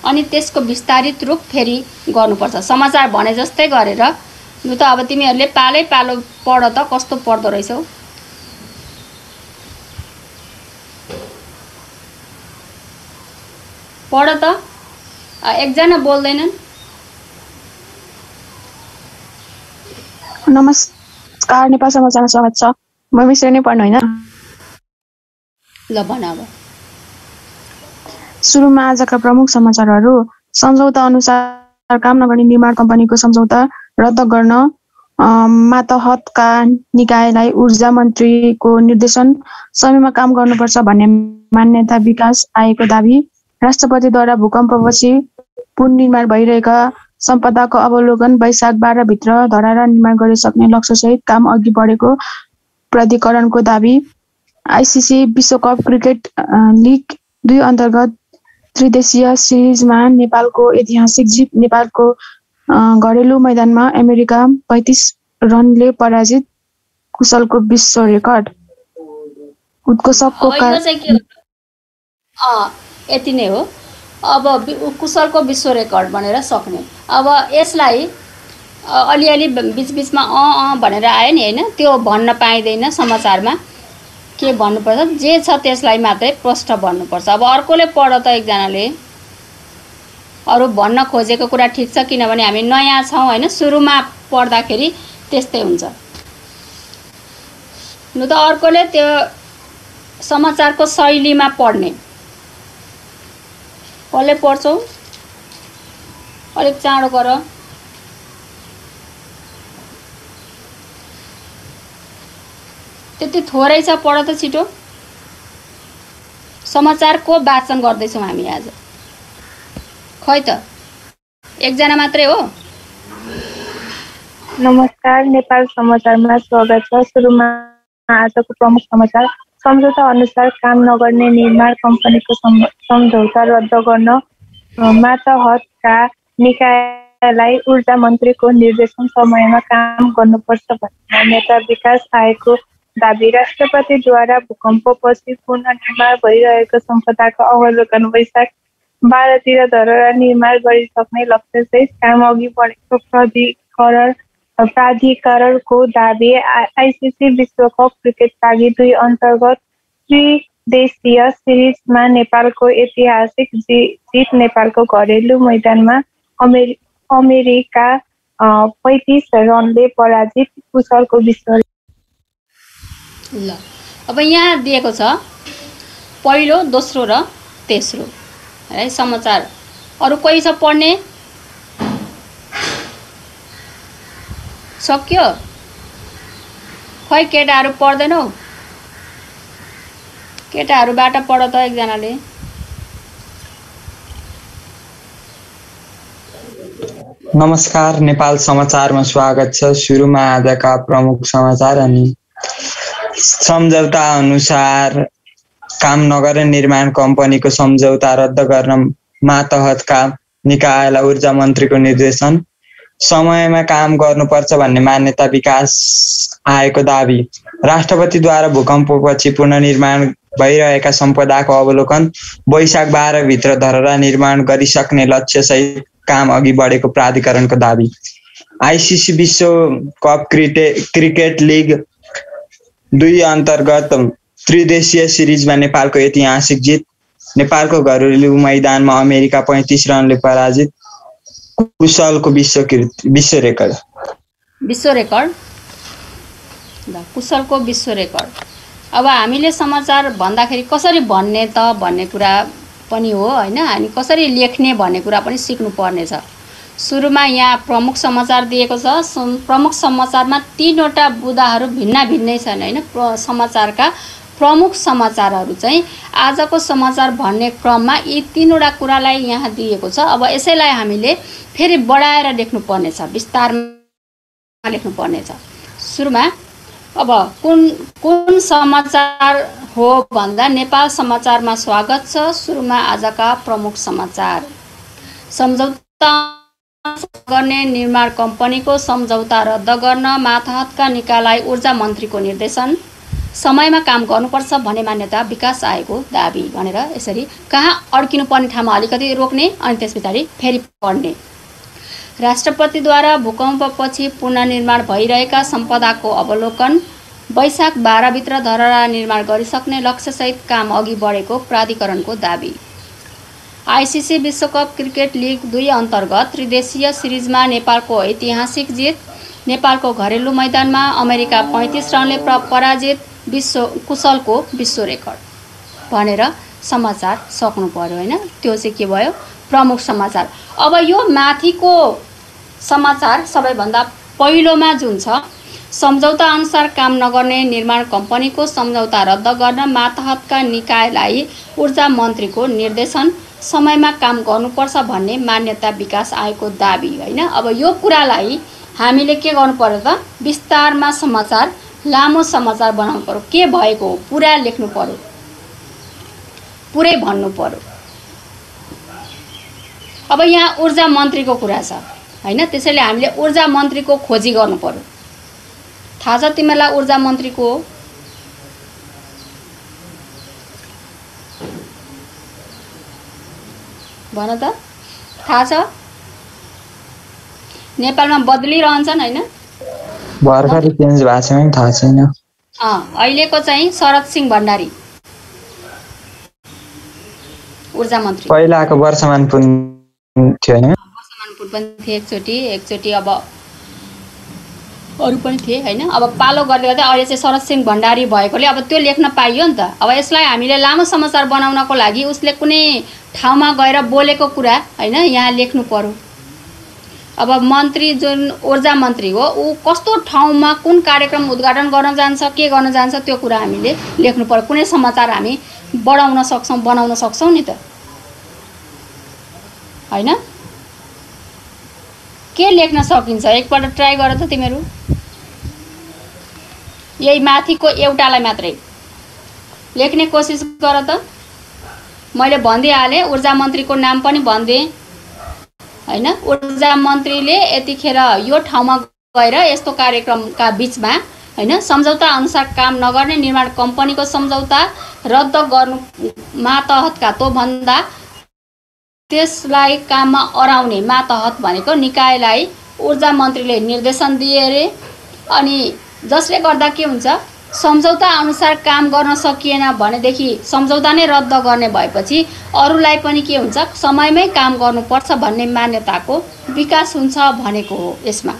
अनि त्यसको विस्तारित रूप फेरि गर्नुपर्छ। समाचार भने जस्तै गरेर लु त अब तिमीहरूले पालै पालो पढ त, कस्तो पढ्दो रहेछौ। पढ त, एकजना बोल्दैनन्। नमस्कार, नेपाल समाचारमा स्वागत छ। म मिश्र नै पढ्नु हैन ल भन। अब सुरुमा आजका प्रमुख समाचारहरू। सम्झौता अनुसार काम नगर्ने निर्माण कम्पनीको सम्झौता रद्द गर्न मातहतका निकायलाई ऊर्जा मन्त्रीको निर्देशन। समयमा काम गर्नुपर्छ भन्ने मान्यता विकास आएको दाबी। राष्ट्रपतिद्वारा भूकम्पपछि पुनर्निर्माण भइरहेका सम्पदाको अवलोकन। वैशाख 12 भित्र धरारा निर्माण गर्न सक्ने लक्ष्यसहित काम अघि बढेको प्राधिकरणको दाबी। आइसिसी विश्वकप क्रिकेट लिग 2 अन्तर्गत त्रिदेशीय सिरिजमा नेपालको ऐतिहासिक जित। नेपालको घरेलु मैदानमा अमेरिका 35 रनले पराजित। कुशलको विश्व रेकर्ड। उत्कर्षको यति नै हो। अब कुशलको विश्व रेकर्ड भनेर सक्ने। अब यसलाई अलिअलि बीचबीचमा अ भनेर आयो नि, हैन? त्यो भन्न पाइदैन समाचारमा। के भन्नुपर्छ, जे छ त्यसलाई मात्रै प्रष्ट भन्नुपर्छ। अब अर्कोले पढ त, एकजनाले। अरू भन्न खोजेको कुरा ठिक छ, किनभने हामी नयाँ छौँ, हैन? सुरुमा पढ्दाखेरि त्यस्तै हुन्छ। न त अर्कोले त्यो समाचारको शैलीमा पढ्ने। कसले पढ्छौ, अलिक चाँडो गर। त्यति थोरै छ, पढ त छिटो। समाचारको वाचन गर्दैछौँ हामी आज। खै त एकजना मात्रै हो। नमस्कार, नेपाल समाचारमा स्वागत छ। सुरुमा आजको प्रमुख समाचार। सम्झौता अनुसार काम नगर्ने निर्माण कम्पनीको सम्झौता रद्द गर्न मातहतका निकायलाई ऊर्जा मन्त्रीको निर्देशन। समयमा काम गर्नुपर्छ भन्ने नेता विकास आएको दाबी। राष्ट्रपतिद्वारा भूकम्पपछि पुनर्निर्माण भइरहेको सम्पदाको अवलोकन। वैशाख 12 धरारा निर्माण गरिसक्ने लक्ष्यसहित काम अघि बढेको प्राधिकरणको दाबी। आइसिसी विश्वकप क्रिकेट लागि 2 अन्तर्गत त्रिदेशीय सिरिजमा नेपालको ऐतिहासिक जित। नेपालको घरेलु मैदानमा अमेरिका 35 रनले पराजित। कुशलको विश्व। ल अब यहाँ दिएको छ पहिलो, दोस्रो र तेस्रो है समाचार। अरू कोही छ पढ्ने? सक्यो? खै केटाहरू पढ्दैनौ? केटाहरूबाट पढ त एकजनाले। नमस्कार, नेपाल समाचारमा स्वागत छ। सुरुमा आजका प्रमुख समाचार। अनि सम्झौता अनुसार काम नगरे निर्माण कम्पनीको सम्झौता रद्द गर्नमा तहतका निकायलाई ऊर्जा मन्त्रीको निर्देशन। समयमा काम गर्नुपर्छ भन्ने मान्यता विकास आएको दाबी। राष्ट्रपतिद्वारा भूकम्पपछि पुनर्निर्माण भइरहेका सम्पदाको अवलोकन। वैशाख 12 भित्र धरहरा निर्माण गरिसक्ने लक्ष्यसहित काम अघि बढेको प्राधिकरणको दाबी। आईसीसी विश्व कप क्रिकेट लीग 2 अन्तर्गत त्रिदेशीय सिरिजमा नेपालको ऐतिहासिक जित। नेपालको घरेलु मैदानमा अमेरिका 35 रनले पराजित। कुशलको विश्व रेकर्ड। अब हामीले समाचार भन्दाखेरि कसरी भन्ने त भन्ने कुरा पनि हो हैन, अनि कसरी लेख्ने भन्ने कुरा पनि सिक्नु पर्ने छ। सुरुमा यहाँ प्रमुख समाचार दिएको छ। प्रमुख समाचारमा 3 वटा बुदाहरू भिन्न भिन्नै छन् हैन। समाचारका प्रमुख समाचारहरू चाहिँ आजको समाचार भन्ने क्रममा यी 3 वटा कुरालाई यहाँ दिएको छ। अब यसैलाई हामीले फेरि बढाएर लेख्नु पर्ने छ, विस्तारमा लेख्नु पर्ने छ। सुरुमा अब कुन समाचार हो भन्दा नेपाल समाचारमा स्वागत छ। सुरुमा आजका प्रमुख समाचार। सम्झौता गर्ने निर्माण कम्पनीको सम्झौता रद्द गर्न मातहतका निकायलाई ऊर्जा मन्त्रीको निर्देशन। समयमा काम गर्नुपर्छ भन्ने मान्यता विकास आएको दाबी भनेर यसरी कहाँ अड्किनु पर्ने ठाउँमा अलिकति रोक्ने अनि त्यसपछि फेरि पढ्ने। राष्ट्रपतिद्वारा भूकम्पपछि पुनर्निर्माण भइरहेका सम्पदाको अवलोकन। वैशाख 12 भित्र धरहरा निर्माण गरिसक्ने लक्ष्यसहित काम अघि बढेको प्राधिकरणको दाबी। आईसीसी विश्वकप क्रिकेट लीग 2 अन्तर्गत त्रिदेशीय सिरिजमा नेपालको ऐतिहासिक जित। नेपालको घरेलु मैदानमा अमेरिका 35 रनले पराजित। कुशलको विश्व रेकर्ड भनेर समाचार सक्नु पर्यो हैन। त्यो चाहिँ के भयो प्रमुख समाचार। अब यो माथिको समाचार सबैभन्दा पहिलोमा जुन छ, सम्झौता अनुसार काम नगर्ने निर्माण कम्पनीको सम्झौता रद्द गर्न मातहतका निकायलाई ऊर्जा मन्त्रीको निर्देशन। समयमा काम गर्नुपर्छ भन्ने मान्यता विकास आएको दाबी हैन। अब यो कुरालाई हामीले के गर्नु पर्यो त विस्तारमा समाचार, लामो समाचार बनाउनु पर्यो। के भएको हो पुरा लेख्नु पर्यो, पुरै भन्नु पर्यो। अब यहाँ ऊर्जा मन्त्रीको कुरा छ हैन, त्यसैले हामीले ऊर्जा मन्त्रीको खोजी गर्नु पर्यो। थाहा छ तिमीलाई ऊर्जा मन्त्री को हो? भन त, थाहा छ? नेपालमा बदलिरहन्छन् हैन, भर्खरै चेन्ज भएको छ नि, थाहा छैन। अहिलेको चाहिँ शरद सिंह भण्डारी ऊर्जा मन्त्री, पहिलाको वर्षमान पुन थियो हैन, वर्षमान पुन पनि थिए एकचोटि, अब अरु पनि थिए हैन। अब पालो गर्दै गर्दै अहिले चाहिँ शरद सिंह भण्डारी भएकोले अब त्यो लेख्न पाइयो नि त। अब यसलाई हामीले लामो समाचार बनाउनको लागि उसले कुनै ठाउँमा गएर बोलेको कुरा हैन यहाँ लेख्नु पर्यो। अब मन्त्री जुन ऊर्जा मन्त्री हो ऊ कस्तो ठाउँमा कुन कार्यक्रम उद्घाटन गर्न जान्छ, के गर्न जान्छ त्यो कुरा हामीले लेख्नु पर्यो। कुनै समाचार हामी बढाउन सक्छौँ, बनाउन सक्छौँ नि त हैन। के लेख्न सकिन्छ एकपल्ट ट्राई गर त तिमीहरू, यही माथिको एउटालाई मात्रै लेख्ने कोसिस गर त। मैले भनिदिइहालेँ ऊर्जा मन्त्रीको नाम पनि भनिदिएँ हैन। ऊर्जा मन्त्रीले यतिखेर यो ठाउँमा गएर यस्तो कार्यक्रमका बिचमा हैन सम्झौता अनुसार काम नगर्ने निर्माण कम्पनीको सम्झौता रद्द गर्नु मातहतका तोभन्दा त्यसलाई काममा अराउने मातहत भनेको निकायलाई ऊर्जा मन्त्रीले निर्देशन दिए अरे। अनि जसले गर्दा के हुन्छ, सम्झौता अनुसार काम गर्न सकिएन भनेदेखि सम्झौता नै रद्द गर्ने भएपछि अरूलाई पनि के हुन्छ समयमै काम गर्नुपर्छ भन्ने मान्यताको विकास हुन्छ भनेको हो। यसमा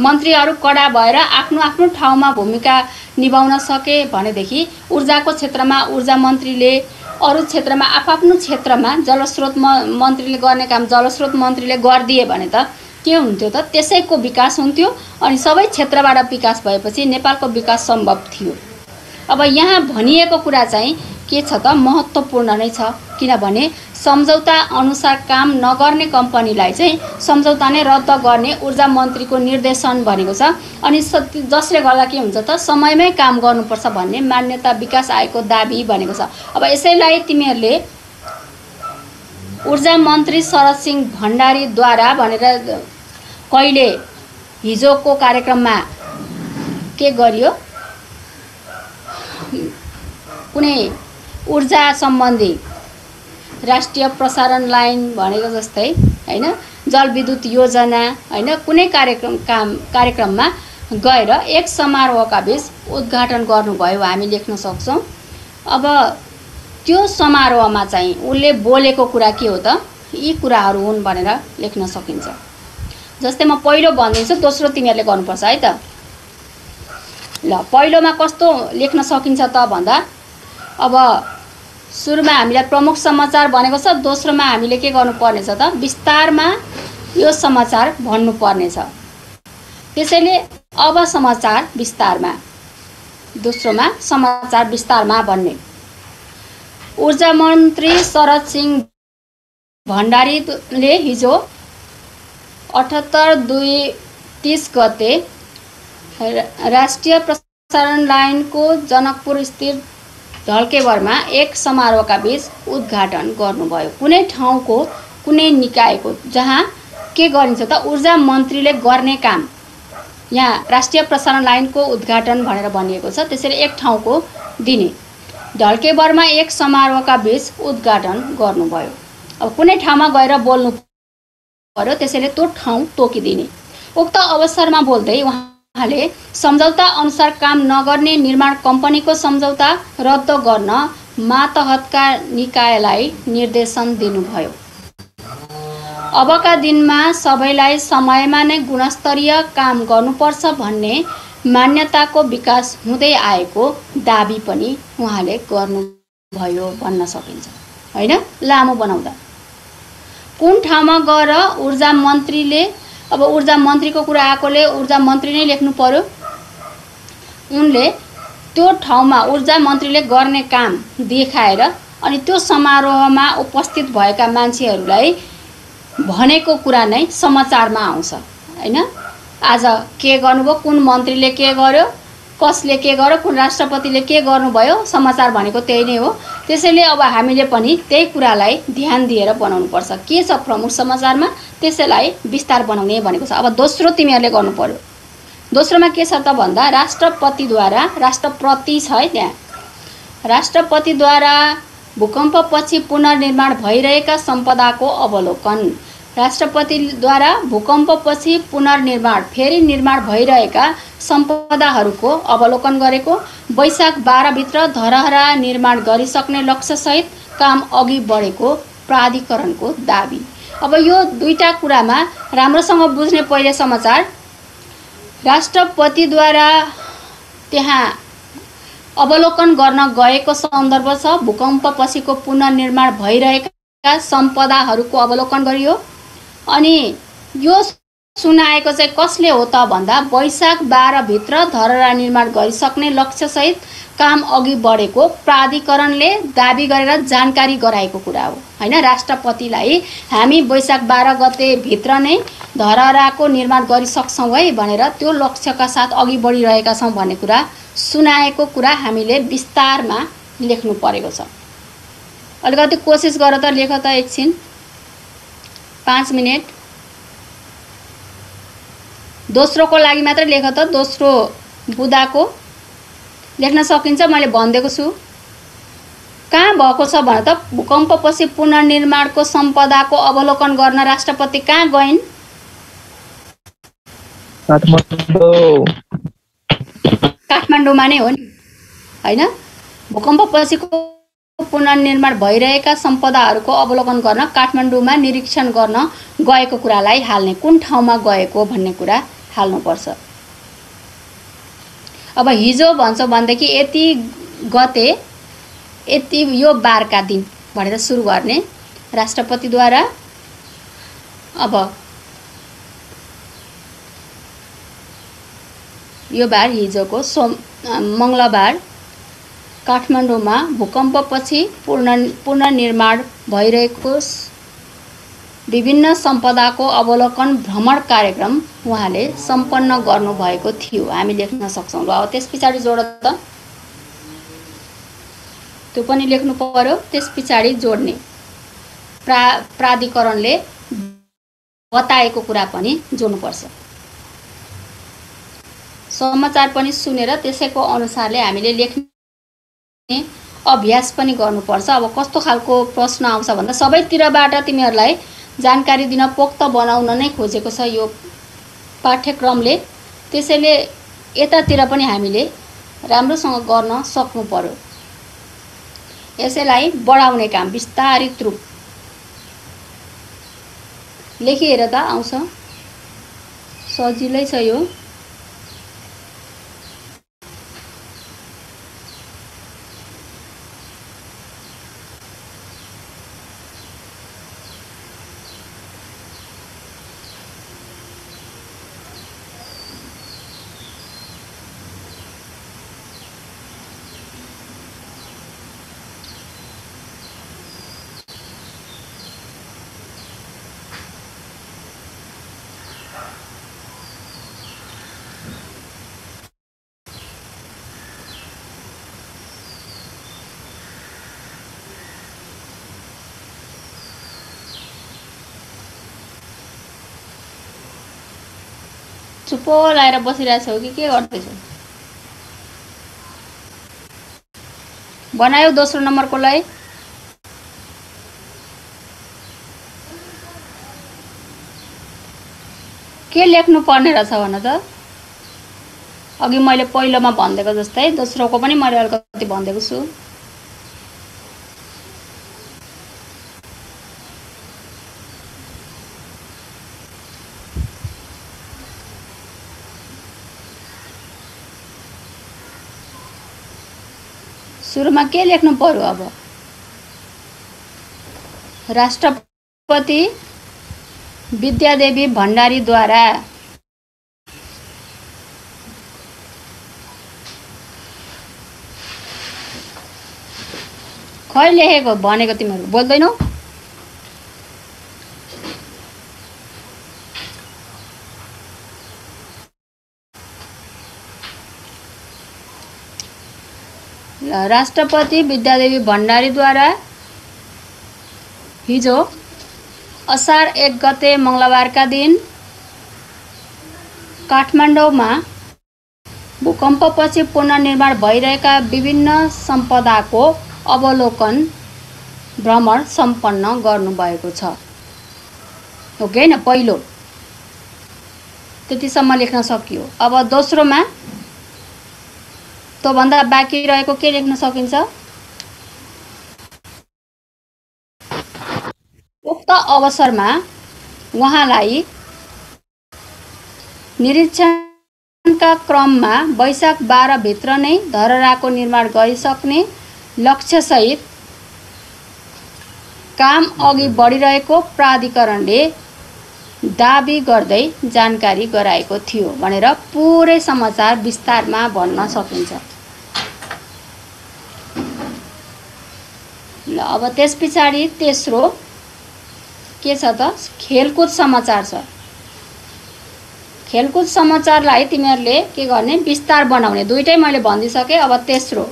मन्त्रीहरू कडा भएर आफ्नो आफ्नो ठाउँमा भूमिका निभाउन सके भनेदेखि ऊर्जाको क्षेत्रमा ऊर्जा मन्त्रीले, अरू क्षेत्रमा आफ्नो क्षेत्रमा जलस्रोत मन्त्रीले गर्ने काम जलस्रोत मन्त्रीले गरिदिए भने त के हुन्थ्यो त, त्यसैको विकास हुन्थ्यो अनि सबै क्षेत्रबाट विकास भएपछि नेपालको विकास सम्भव थियो। अब यहाँ भनिएको कुरा चाहिँ के छ त महत्त्वपूर्ण नै छ किनभने सम्झौता अनुसार काम नगर्ने कम्पनीलाई चाहिँ सम्झौता नै रद्द गर्ने ऊर्जा मन्त्रीको निर्देशन भनेको छ। अनि जसले गर्दा के हुन्छ त समयमै काम गर्नुपर्छ भन्ने मान्यता विकास आयोगको दाबी भनेको छ। अब यसैलाई तिमीहरूले ऊर्जा मन्त्री शरद सिंह भण्डारी द्वारा भनेर कहिले हिजोको कार्यक्रममा के गरियो कुनै ऊर्जा सम्बन्धी राष्ट्रिय प्रसारण लाइन भनेको जस्तै हैन जलविद्युत योजना हैन कुनै कार्यक्रममा गएर एक समारोहका बीच उद्घाटन गर्नुभयो हामी लेख्न सक्छौं। अब त्यो समारोहमा चाहिँ उले बोलेको कुरा के हो त यी कुराहरू हुन् भनेर लेख्न सकिन्छ। जस्तै म पहिलो भन्दैछु दोस्रो तिमीहरुले गर्नुपर्छ है त। ल पहिलोमा कस्तो लेख्न सकिन्छ त भन्दा अब सुरुमा हामीले प्रमुख समाचार भनेको छ, दोस्रोमा हामीले के गर्नुपर्ने छ त विस्तारमा यो समाचार भन्नुपर्ने छ। त्यसैले अब समाचार विस्तारमा, दोस्रोमा समाचार विस्तारमा भन्ने। ऊर्जा मन्त्री शरद सिंह भण्डारीले हिजो 78/2/30 गते राष्ट्रिय प्रसारण लाइनको जनकपुर स्थित ढल्केवरमा एक समारोहका बीच उद्घाटन गर्नुभयो। कुनै ठाउँको कुनै निकायको जहाँ के गरिन्छ त ऊर्जा मन्त्रीले गर्ने काम यहाँ राष्ट्रिय प्रसारण लाइनको उद्घाटन भनेर भनिएको छ। त्यसैले एक ठाउँको दिने ढल्केवरमा एक समारोहका बीच उद्घाटन गर्नुभयो। अब कुनै ठाउँमा गएर बोल्नु पर्यो त्यसैले त्यो ठाउँ तोकिदिने। उक्त अवसरमा बोल्दै उहाँले सम्झौता अनुसार काम नगर्ने निर्माण कम्पनीको सम्झौता रद्द गर्न मातहतका निकायलाई निर्देशन दिनुभयो। अबका दिनमा सबैलाई समयमा नै गुणस्तरीय काम गर्नुपर्छ भन्ने मान्यताको विकास हुँदै आएको दाबी पनि उहाँले गर्नुभयो भन्न सकिन्छ हैन। लामो बनाउँदा कुन ठाउँमा गएर ऊर्जा मन्त्रीले, अब ऊर्जा मन्त्रीको कुरा आएकोले ऊर्जा मन्त्री नै लेख्नु पर्यो। उनले त्यो ठाउँमा ऊर्जा मन्त्रीले गर्ने काम देखाएर अनि त्यो समारोहमा उपस्थित भएका मान्छेहरूलाई भनेको कुरा नै समाचारमा आउँछ हैन। आज के गर्नुभयो, कुन मन्त्रीले के गर्यो, कसले के गर्यो, कुन राष्ट्रपतिले के गर्नुभयो, समाचार भनेको त्यही नै हो। त्यसैले अब हामीले पनि त्यही कुरालाई ध्यान दिएर बनाउनुपर्छ। के छ प्रमुख समाचारमा त्यसैलाई विस्तार बनाउने भनेको छ। अब दोस्रो तिमीहरूले गर्नु पर्यो। दोस्रोमा के छ त भन्दा राष्ट्रपतिद्वारा, राष्ट्रपति छ है त्यहाँ, राष्ट्रपतिद्वारा भूकम्पपछि पुनर्निर्माण भइरहेका सम्पदाको अवलोकन। राष्ट्रपतिद्वारा भूकम्पपछि पुनर्निर्माण फेरि निर्माण भइरहेका सम्पदाहरूको अवलोकन गरेको, वैशाख 12 भित्र धरहरा निर्माण गरिसक्ने लक्ष्यसहित काम अघि बढेको प्राधिकरणको दाबी। अब यो दुईटा कुरामा राम्रोसँग बुझ्ने पहिले समाचार। राष्ट्रपतिद्वारा त्यहाँ अवलोकन गर्न गएको सन्दर्भ छ भूकम्पपछिको पुनर्निर्माण भइरहेका सम्पदाहरूको अवलोकन गरियो। अनि यो सुनाएको चाहिँ कसले हो त भन्दा वैशाख 12 भित्र धरहरा निर्माण गरिसक्ने लक्ष्यसहित काम अघि बढेको प्राधिकरणले दाबी गरेर जानकारी गराएको कुरा हो हैन। राष्ट्रपतिलाई हामी वैशाख 12 गते भित्र नै धरहराको निर्माण गरिसक्छौँ है भनेर त्यो लक्ष्यका साथ अघि बढिरहेका छौँ भन्ने कुरा सुनाएको कुरा हामीले विस्तारमा लेख्नु परेको छ। अलिकति कोसिस गर त लेख त एकछिन 5 मिनेट दोस्रोको लागि मात्र लेख त। दोस्रो बुदाको लेख्न सकिन्छ मैले भन्देको छु। कहाँ भएको छ भने त भूकम्पपछि पुनर्निर्माणको सम्पदाको अवलोकन गर्न राष्ट्रपति कहाँ गइन्? काठमाडौँमा नै हो नि हैन। भूकम्पपछिको पुनर्निर्माण भइरहेका सम्पदाहरूको अवलोकन गर्न काठमाडौँमा निरीक्षण गर्न गएको कुरालाई हाल्ने, कुन ठाउँमा गएको भन्ने कुरा हाल्नुपर्छ। अब हिजो भन्छौँ भनेदेखि यति गते यति यो बारका दिन भनेर सुरु गर्ने राष्ट्रपतिद्वारा। अब यो बार हिजोको सोम मङ्गलबार काठमाडौँमा भूकम्पपछि पुनर्निर्माण भइरहेको विभिन्न सम्पदाको अवलोकन भ्रमण कार्यक्रम उहाँले सम्पन्न गर्नुभएको थियो। हामी लेख्न सक्छौं। ल त्यस पछाडी जोड त त्यो पनि लेख्नु पर्यो। त्यस पछाडी जोड्ने प्राधिकरणले बताएको कुरा पनि जोड्नुपर्छ। समाचार पनि सुनेर त्यसैको अनुसारले हामीले लेख्ने अभ्यास पनि गर्नुपर्छ। अब कस्तो खालको प्रश्न आउँछ भन्दा सबैतिरबाट तिमीहरूलाई जानकारी दिन पोख्त बनाउन नै खोजेको छ यो पाठ्यक्रमले। त्यसैले यतातिर पनि हामीले राम्रोसँग गर्न सक्नु पर्यो। यसैलाई बढाउने काम विस्तारित रूप लेखिएर त आउँछ, सजिलै छ यो। चुप्पो लाएर बसिरहेछौ कि के गर्दैछौ? बनायो दोस्रो नम्बरको लागि। के लेख्नु पर्ने रहेछ भन त? अघि मैले पहिलोमा भन्देको जस्तै दोस्रोको पनि मैले अलिकति भन्देको छु। सुरुमा के लेख्नु पर्यो? अब राष्ट्रपति विद्यादेवी भण्डारीद्वारा खै लेखेको भनेको तिमीहरू बोल्दैनौ। राष्ट्रपति विद्यादेवी भण्डारीद्वारा हिजो असार 1 गते मंगलबारका दिन काठमाडौँमा भूकम्पपछि पुनर्निर्माण भइरहेका विभिन्न सम्पदाको अवलोकन भ्रमण सम्पन्न गर्नुभएको छ। ओके न, पहिलो त्यतिसम्म लेख्न सकियो। अब दोस्रोमा तो भन्दा बाँकी रहेको के लेख्न सकिन्छ? उक्त अवसरमा उहाँलाई निरीक्षणका क्रममा वैशाख 12 भित्र नै धरहराको निर्माण गरिसक्ने लक्ष्यसहित काम अघि बढिरहेको प्राधिकरणले दाबी गर्दै जानकारी गराएको थियो भनेर पूरै समाचार विस्तारमा भन्न सकिन्छ। ल अब त्यस पछाडी तेस्रो के छ त? खेलकुद समाचार छ। खेलकुद समाचारलाई तिमीहरूले के गर्ने? विस्तार बनाउने। दुईटै मैले भनिदिसके। अब तेस्रो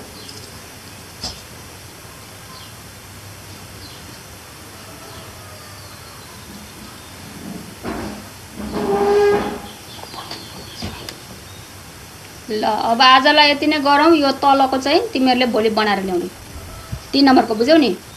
ल अब आजलाई यति नै गरौँ। यो तलको चाहिँ तिमीहरूले भोलि बनाएर ल्याउने 3 नम्बरको, बुझ्यौ नि?